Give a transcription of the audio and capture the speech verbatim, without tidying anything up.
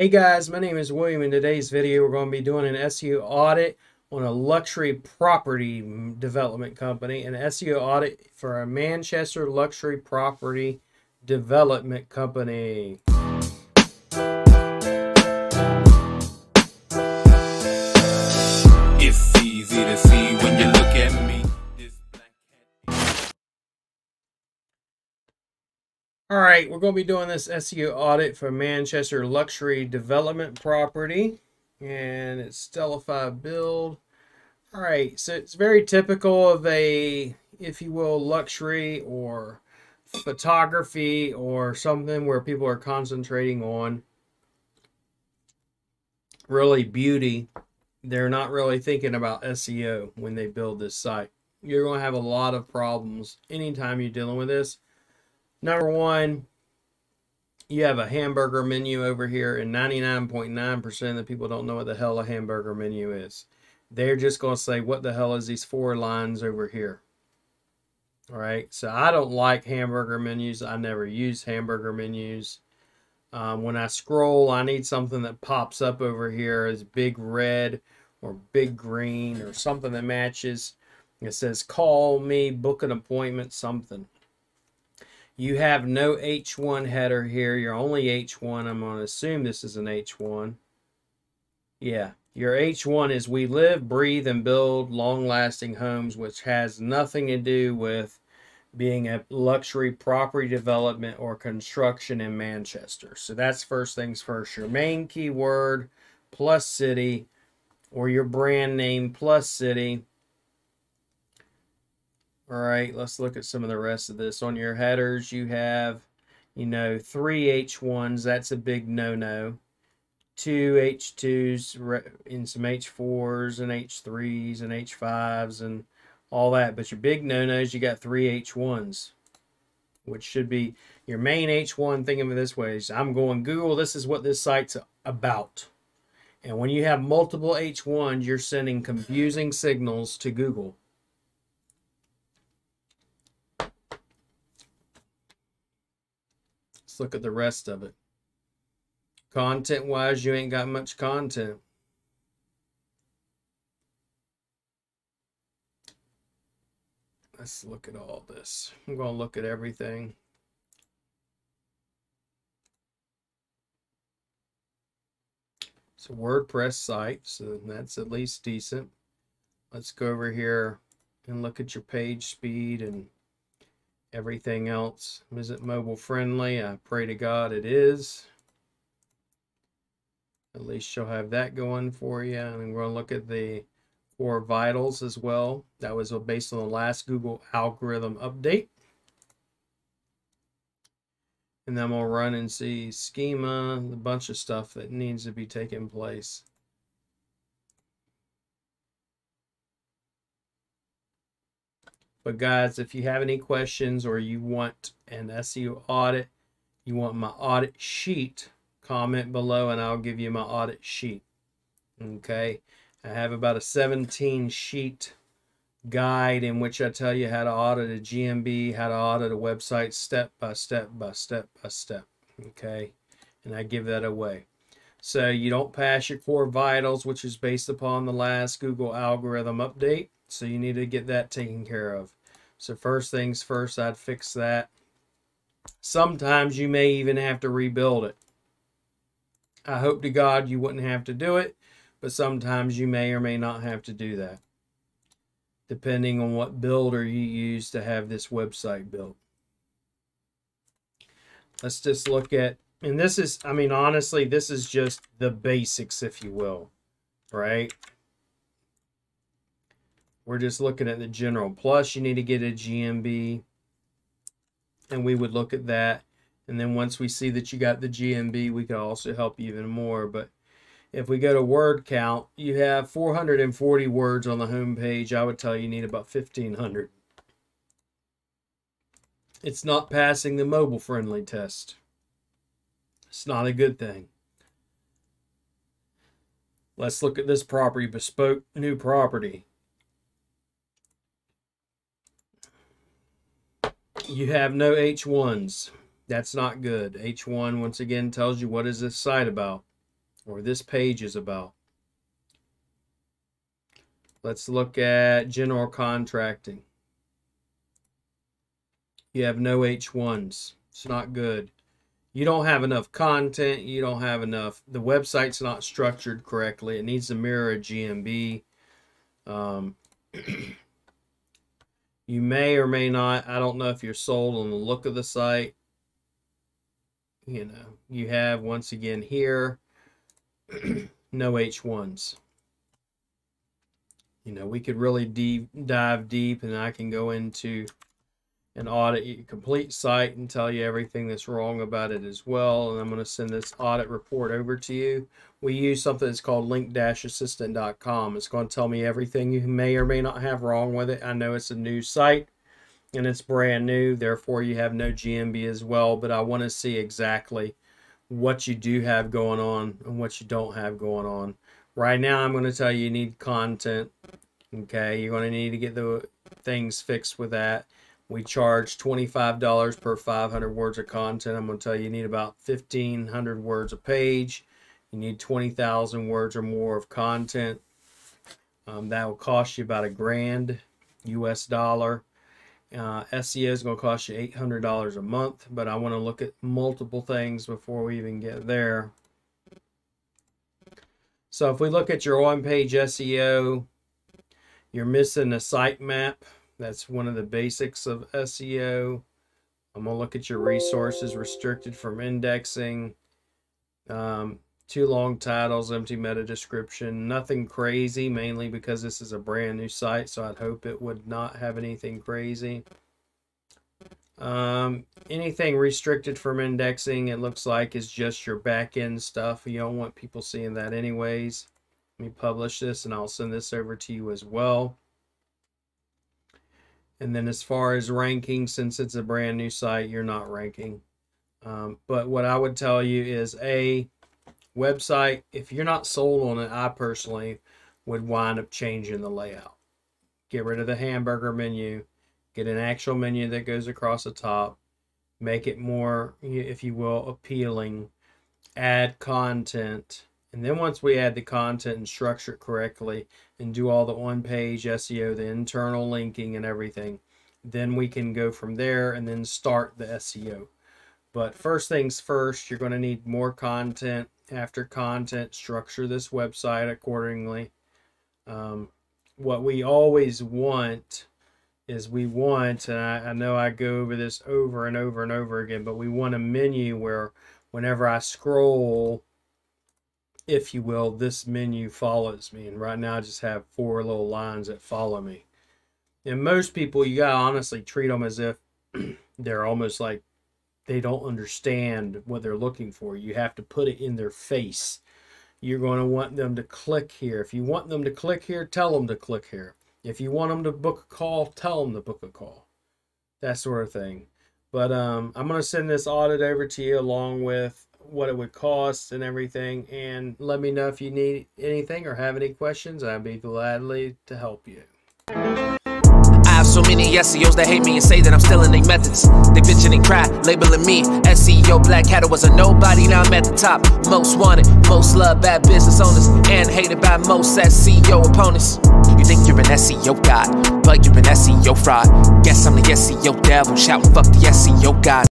Hey guys, my name is William. In today's video, we're going to be doing an S E O audit on a luxury property development company, an S E O audit for a Manchester luxury property development company. It's easy to see when you look at me. All right, we're going to be doing this S E O audit for Manchester Luxury Development Property, and it's Stellify build. All right, so it's very typical of a, if you will, luxury or photography or something where people are concentrating on really beauty. They're not really thinking about S E O when they build this site. You're going to have a lot of problems anytime you're dealing with this. Number one, you have a hamburger menu over here, and ninety-nine point nine percent of the people don't know what the hell a hamburger menu is. They're just going to say, what the hell is these four lines over here? All right, so I don't like hamburger menus. I never use hamburger menus. Um, when I scroll, I need something that pops up over here as big red or big green or something that matches. It says, call me, book an appointment, something. You have no H one header here. You're only H one. I'm going to assume this is an H one. Yeah. Your H one is we live, breathe, and build long-lasting homes, which has nothing to do with being a luxury property development or construction in Manchester. So that's first things first. Your main keyword plus city, or your brand name plus city. All right, let's look at some of the rest of this. On your headers, you have, you know, three H ones. That's a big no-no. Two H twos and some H fours and H threes and H fives and all that. But your big no-nos, you got three H ones, which should be your main H one. Think of it this way. So I'm going, Google, this is what this site's about. And when you have multiple H ones, you're sending confusing signals to Google. Look at the rest of it. Content wise, you ain't got much content. Let's look at all this. I'm going to look at everything. It's a WordPress site, so that's at least decent. Let's go over here and look at your page speed and everything else. Is it mobile friendly? I pray to God it is. At least you'll have that going for you. And we're going to look at the core vitals as well. That was based on the last Google algorithm update. And then we'll run and see schema, a bunch of stuff that needs to be taking place. But guys, if you have any questions or you want an S E O audit, you want my audit sheet, comment below and I'll give you my audit sheet. Okay, I have about a seventeen sheet guide in which I tell you how to audit a G M B, how to audit a website step by step by step by step. Okay, and I give that away. So you don't pass your core vitals, which is based upon the last Google algorithm update. So you need to get that taken care of. So first things first, I'd fix that. Sometimes you may even have to rebuild it. I hope to God you wouldn't have to do it, but sometimes you may or may not have to do that, depending on what builder you use to have this website built. Let's just look at, and this is, I mean, honestly, this is just the basics, if you will, right? We're just looking at the general. Plus, you need to get a G M B, and we would look at that. And then once we see that you got the G M B, we can also help you even more. But if we go to word count, you have four hundred forty words on the home page. I would tell you, you need about fifteen hundred. It's not passing the mobile friendly test. It's not a good thing. Let's look at this property, bespoke new property. You have no H ones. That's not good. H one, once again, tells you what is this site about. or this page is about. Let's look at general contracting. You have no H ones. It's not good. You don't have enough content. You don't have enough. The website's not structured correctly. It needs to mirror a G M B. Um, you may or may not. I don't know if you're sold on the look of the site. You know, you have, once again here, no H ones. You know, we could really deep, dive deep, and I can go into and audit your complete site and tell you everything that's wrong about it as well. And I'm going to send this audit report over to you. We use something that's called link dash assistant dot com. It's going to tell me everything you may or may not have wrong with it. I know it's a new site and it's brand new, therefore you have no G M B as well, but I want to see exactly what you do have going on and what you don't have going on. Right now, I'm going to tell you you need content. Okay, you're going to need to get the things fixed with that. We charge twenty-five dollars per five hundred words of content. I'm going to tell you you need about fifteen hundred words a page. You need twenty thousand words or more of content. Um, that will cost you about a grand U S dollar. Uh, S E O is going to cost you eight hundred dollars a month, but I want to look at multiple things before we even get there. So if we look at your on-page S E O, you're missing a sitemap. That's one of the basics of S E O. I'm going to look at your resources, restricted from indexing, um, too long titles, empty meta description, nothing crazy, mainly because this is a brand new site, so I'd hope it would not have anything crazy. Um, anything restricted from indexing, it looks like, is just your back-end stuff. You don't want people seeing that anyways. Let me publish this, and I'll send this over to you as well. And then as far as ranking, since it's a brand new site, you're not ranking. Um, but what I would tell you is, a website, if you're not sold on it, I personally would wind up changing the layout. Get rid of the hamburger menu. Get an actual menu that goes across the top. Make it more, if you will, appealing. Add content. And then once we add the content and structure it correctly and do all the on-page S E O, the internal linking and everything, then we can go from there and then start the S E O. But first things first, you're going to need more content. After content, structure this website accordingly. Um, what we always want is we want, and I, I know I go over this over and over and over again, but we want a menu where whenever I scroll, if you will, this menu follows me. And right now I just have four little lines that follow me. And most people, you gotta honestly treat them as if they're almost like they don't understand what they're looking for. You have to put it in their face. You're going to want them to click here. If you want them to click here, tell them to click here. If you want them to book a call, tell them to book a call. That sort of thing. But um, I'm going to send this audit over to you along with what it would cost and everything. And let me know if you need anything or have any questions. I'd be gladly to help you. I have so many S E Os that hate me and say that I'm stealing their methods. They bitch and they cry, labeling me S E O Black Hatter. Was a nobody, now I'm at the top. Most wanted, most loved by business owners, and hated by most S E O opponents. You think you're an S E O god, but you're an S E O fraud. Guess I'm the S E O devil, shouting fuck the S E O god.